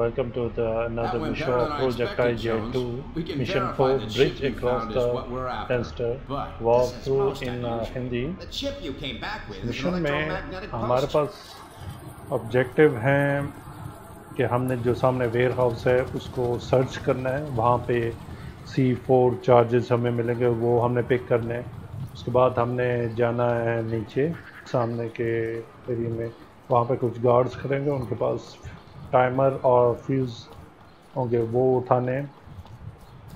Welcome to the another show Project IGI2 Mission 4 Bridge Across the Tensor Walk Through in Hindi। Mission में हमारे पास objective हैं कि हमने जो सामने वेयर हाउस है उसको सर्च करना है, वहाँ पे C4 चार्जेस हमें मिलेंगे वो हमने पिक करने हैं। उसके बाद हमने जाना है नीचे सामने के एरिया में, वहाँ पे कुछ गार्ड्स करेंगे, उनके पास टाइमर और फ्यूज़ होंगे वो उठाने।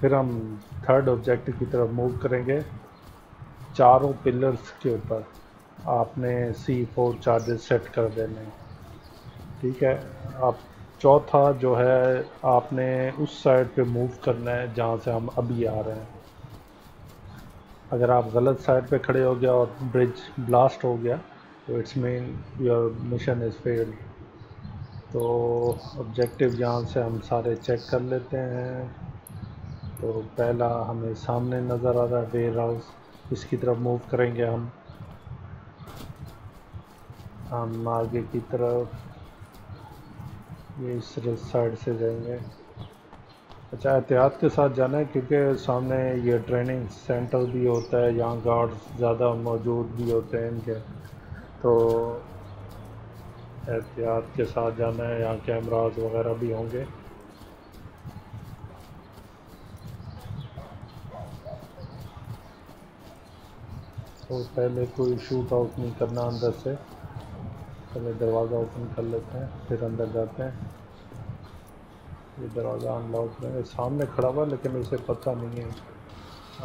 फिर हम थर्ड ऑब्जेक्टिव की तरफ मूव करेंगे। चारों पिलर्स के ऊपर आपने C4 चार्जेस सेट कर देने, ठीक है। आप चौथा जो है आपने उस साइड पे मूव करना है जहाँ से हम अभी आ रहे हैं। अगर आप गलत साइड पे खड़े हो गया और ब्रिज ब्लास्ट हो गया तो it's mean your mission is failed. तो ऑब्जेक्टिव यहाँ से हम सारे चेक कर लेते हैं। तो पहला हमें सामने नज़र आ रहा है वेयर हाउस, इसकी तरफ मूव करेंगे हम आगे की तरफ, ये इस साइड से जाएंगे। अच्छा, एहतियात के साथ जाना है क्योंकि सामने ये ट्रेनिंग सेंटर भी होता है, यहाँ गार्ड्स ज़्यादा मौजूद भी होते हैं इनके, तो एहतियात के साथ जाना है। यहाँ कैमराज वगैरह भी होंगे। तो पहले कोई शूट आउट नहीं करना अंदर से, पहले दरवाज़ा ओपन कर लेते हैं फिर अंदर जाते हैं। ये दरवाज़ा अनलॉक करेंगे, सामने खड़ा हुआ लेकिन उसे पता नहीं है।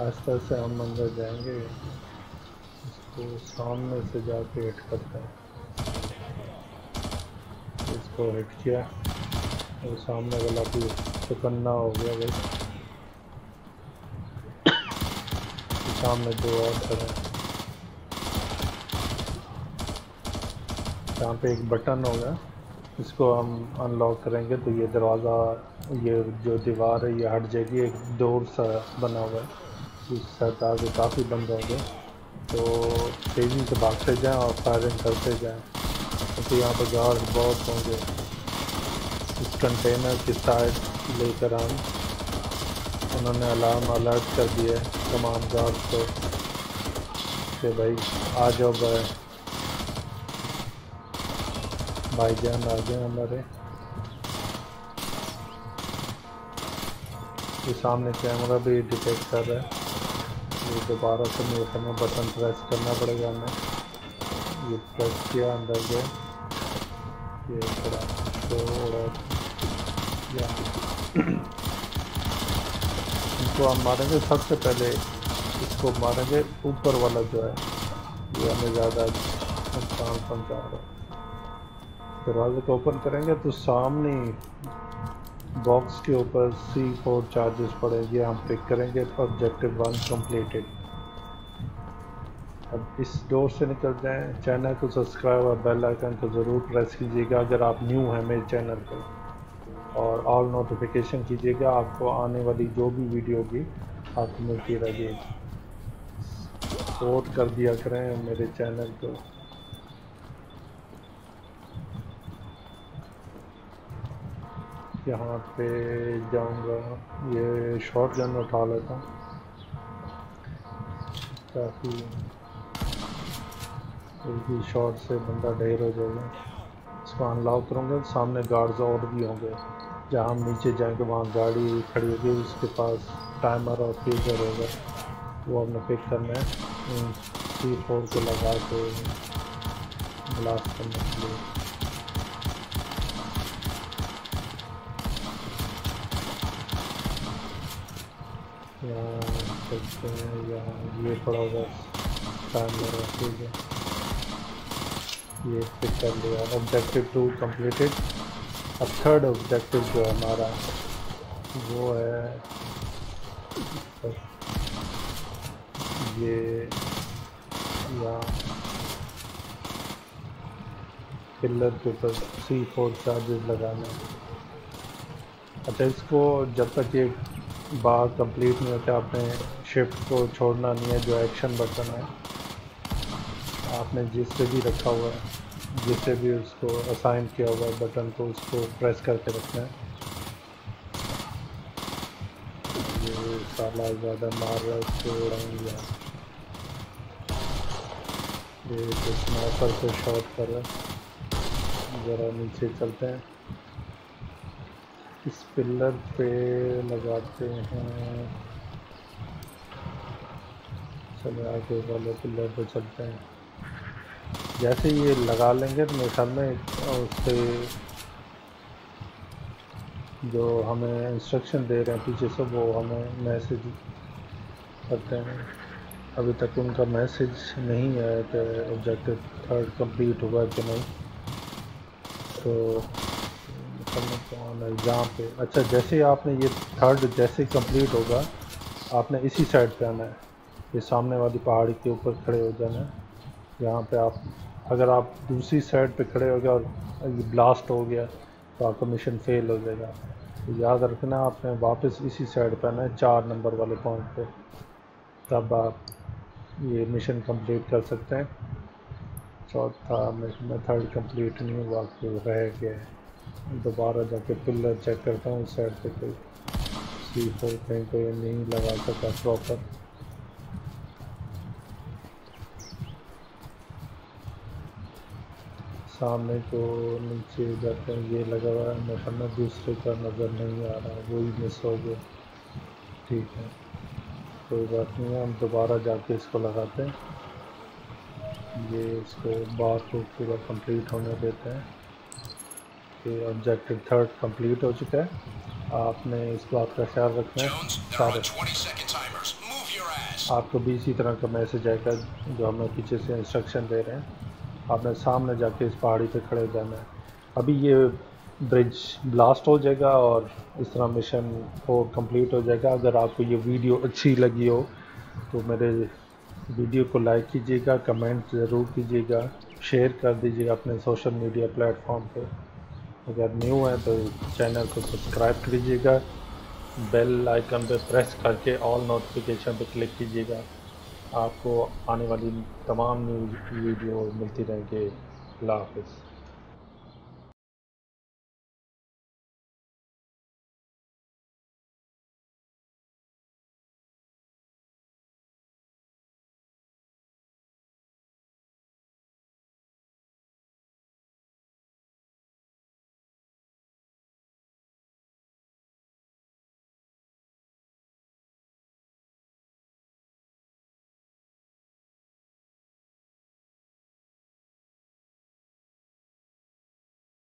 आहिस्ता से हम अंदर जाएंगे, इसको सामने से जाके हिट करते हैं। इसको हिट किया और सामने वाला भी चुकन्ना हो गया भाई। सामने दो और करें, यहाँ पे एक बटन होगा इसको हम अनलॉक करेंगे तो ये दरवाज़ा, ये जो दीवार है ये हट जाएगी। एक डोर सा बना हुआ है, इस साथ आगे काफ़ी बंद होंगे, तो तेज़ी से भागते जाएं और फायरिंग करते जाएं क्योंकि यहाँ पर गार्ड बहुत होंगे। इस कंटेनर की साइड लेकर हम उन्होंने अलार्म अलर्ट कर दिया है तमाम गार्ड को कि भाई आ जाओ भाईजान आ जाए हमारे। ये सामने कैमरा भी डिटेक्ट कर रहा है, ये दोबारा से म्यूट करना, बटन प्रेस करना पड़ेगा हमें। ये प्रेस किया, अंदर गया, ये थोड़ा इनको हम मारेंगे। सबसे पहले इसको मारेंगे, ऊपर वाला जो है ये हमें ज़्यादा नुकसान पहुँचा रहा है। दरवाजे को ओपन करेंगे तो सामने बॉक्स के ऊपर C4 चार्जेस पड़ेंगे, हम पिक करेंगे। Objective 1 completed. अब इस डोर से निकल जाएं। चैनल को सब्सक्राइब और बेल आइकन को ज़रूर प्रेस कीजिएगा अगर आप न्यू हैं मेरे चैनल पर, और ऑल नोटिफिकेशन कीजिएगा, आपको आने वाली जो भी वीडियो होगी आपको मिलती रहेगी। सपोर्ट कर दिया करें मेरे चैनल को। यहाँ पे जाऊँगा, ये शॉटगन उठा लेता हूँ, काफ़ी बिल्कुल शॉट से बंदा ढेर हो जाएगा। इसको अनलॉक करूँगा, सामने गार्ड्स और भी होंगे। जहाँ हम नीचे जाएंगे वहाँ गाड़ी खड़ी होगी, उसके पास टाइमर और फ्यूज़र होगा वो हमने पिक करना है, C4 को लगा के ब्लास्ट करने के लिए। यहाँ ये पड़ा हुआ टाइमर और फ्यूज़र, ये पिक कर लिया। Objective 2 completed. अब थर्ड ऑब्जेक्टिव जो है हमारा वो है ये, यहाँ पिलर के ऊपर C4 चार्जेस लगाना है। अच्छा, इसको जब तक ये बार कंप्लीट नहीं होता आपने शिफ्ट को छोड़ना नहीं है, जो एक्शन बटन है आपने जिससे भी रखा हुआ है, जिससे भी उसको असाइन किया हुआ है बटन को, उसको प्रेस करके रखना है। साला ज़्यादा मार रहा है इसको उड़ाऊंगा। ये स्नाइपर से शॉट कर रहा है। ज़रा नीचे चलते हैं, इस पिलर पे लगाते हैं। चलो आगे वाले पिलर पे चलते हैं। जैसे ये लगा लेंगे तो मेरे ख्याल में उससे जो हमें इंस्ट्रक्शन दे रहे हैं पीछे से वो हमें मैसेज करते हैं। अभी तक उनका मैसेज नहीं आया कि ऑब्जेक्टिव थर्ड कंप्लीट हुआ कि नहीं। तो हमें कौन है जहाँ पे, अच्छा जैसे आपने ये थर्ड जैसे कंप्लीट होगा आपने इसी साइड पे आना है, ये सामने वाली पहाड़ी के ऊपर खड़े हो जाना है। यहाँ पे आप अगर आप दूसरी साइड पे खड़े हो गए और ब्लास्ट हो गया तो आपका मिशन फेल हो जाएगा। तो याद रखना आपने वापस इसी साइड पे आना है 4 नंबर वाले पॉइंट पे, तब आप ये मिशन कंप्लीट कर सकते हैं। चौथा मिशन में थर्ड कंप्लीट नहीं हुआ तो रह गया है। दोबारा जाके पिलर चेक करता हूँ, उस साइड पे कोई C4 कहीं कोई नहीं लगा सका प्रॉपर। सामने को नीचे जाते हैं, ये लगा हुआ है मेरे सामने, दूसरे का नज़र नहीं आ रहा, वही मिस हो गया। ठीक है कोई बात नहीं, हम दोबारा जाके इसको लगाते हैं। ये इसको बार को पूरा कंप्लीट होने देते हैं कि ऑब्जेक्टिव थर्ड कंप्लीट हो चुका है। आपने इस बात का ख्याल रखना है सारे, आपको भी इसी तरह का मैसेज आएगा जो हमें पीछे से इंस्ट्रक्शन दे रहे हैं। आपने सामने जाके इस पहाड़ी पे खड़े जाना है। अभी ये ब्रिज ब्लास्ट हो जाएगा और इस तरह मिशन को कंप्लीट हो जाएगा। अगर आपको ये वीडियो अच्छी लगी हो तो मेरे वीडियो को लाइक कीजिएगा, कमेंट ज़रूर कीजिएगा, शेयर कर दीजिएगा अपने सोशल मीडिया प्लेटफॉर्म पे। अगर न्यू है तो चैनल को सब्सक्राइब कीजिएगा, बेल आइकन पे प्रेस करके ऑल नोटिफिकेशन पे क्लिक कीजिएगा, आपको आने वाली तमाम न्यूज़ वीडियो मिलती रहेंगे। अल्लाह हाफ़िज़।